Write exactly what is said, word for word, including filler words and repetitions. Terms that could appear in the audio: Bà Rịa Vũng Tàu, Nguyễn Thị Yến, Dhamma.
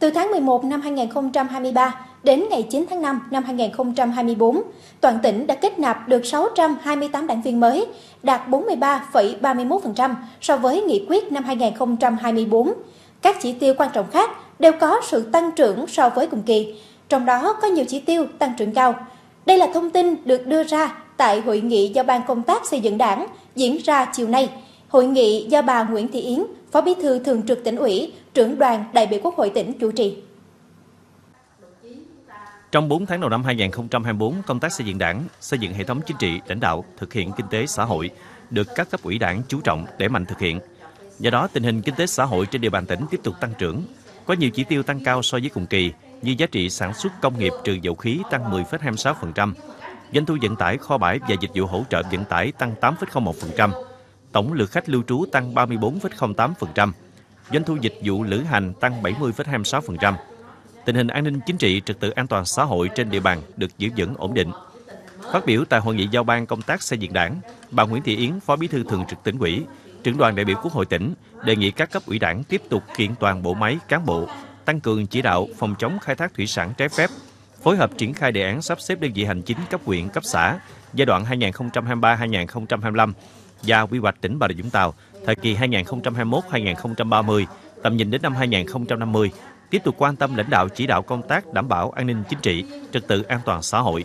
Từ tháng mười một năm hai nghìn không trăm hai mươi ba đến ngày chín tháng năm năm hai nghìn không trăm hai mươi bốn, toàn tỉnh đã kết nạp được sáu trăm hai mươi tám đảng viên mới, đạt bốn mươi ba phẩy ba mươi mốt phần trăm so với nghị quyết năm hai nghìn không trăm hai mươi bốn. Các chỉ tiêu quan trọng khác đều có sự tăng trưởng so với cùng kỳ, trong đó có nhiều chỉ tiêu tăng trưởng cao. Đây là thông tin được đưa ra tại hội nghị do Ban Công tác Xây dựng Đảng diễn ra chiều nay. Hội nghị do bà Nguyễn Thị Yến, Phó Bí thư Thường trực Tỉnh ủy, Trưởng đoàn đại biểu Quốc hội tỉnh chủ trì. Trong bốn tháng đầu năm hai nghìn không trăm hai mươi bốn, công tác xây dựng đảng, xây dựng hệ thống chính trị, lãnh đạo, thực hiện kinh tế xã hội được các cấp ủy đảng chú trọng để mạnh thực hiện. Do đó, tình hình kinh tế xã hội trên địa bàn tỉnh tiếp tục tăng trưởng, có nhiều chỉ tiêu tăng cao so với cùng kỳ như giá trị sản xuất công nghiệp trừ dầu khí tăng mười phẩy hai mươi sáu phần trăm, doanh thu vận tải, kho bãi và dịch vụ hỗ trợ vận tải tăng tám phẩy không một phần trăm, tổng lượt khách lưu trú tăng ba mươi tư phẩy không tám phần trăm, doanh thu dịch vụ lữ hành tăng bảy mươi phẩy hai mươi sáu phần trăm. Tình hình an ninh chính trị, trật tự an toàn xã hội trên địa bàn được giữ vững ổn định. Phát biểu tại hội nghị giao ban công tác xây dựng đảng, bà Nguyễn Thị Yến, Phó Bí thư Thường trực Tỉnh ủy, Trưởng đoàn đại biểu Quốc hội tỉnh đề nghị các cấp ủy đảng tiếp tục kiện toàn bộ máy cán bộ, tăng cường chỉ đạo phòng chống khai thác thủy sản trái phép, phối hợp triển khai đề án sắp xếp đơn vị hành chính cấp huyện, cấp xã giai đoạn hai nghìn không trăm hai mươi ba đến hai nghìn không trăm hai mươi lăm và quy hoạch tỉnh Bà Rịa Vũng Tàu thời kỳ hai nghìn không trăm hai mươi mốt đến hai nghìn không trăm ba mươi, tầm nhìn đến năm hai nghìn không trăm năm mươi, tiếp tục quan tâm lãnh đạo chỉ đạo công tác đảm bảo an ninh chính trị, trật tự an toàn xã hội.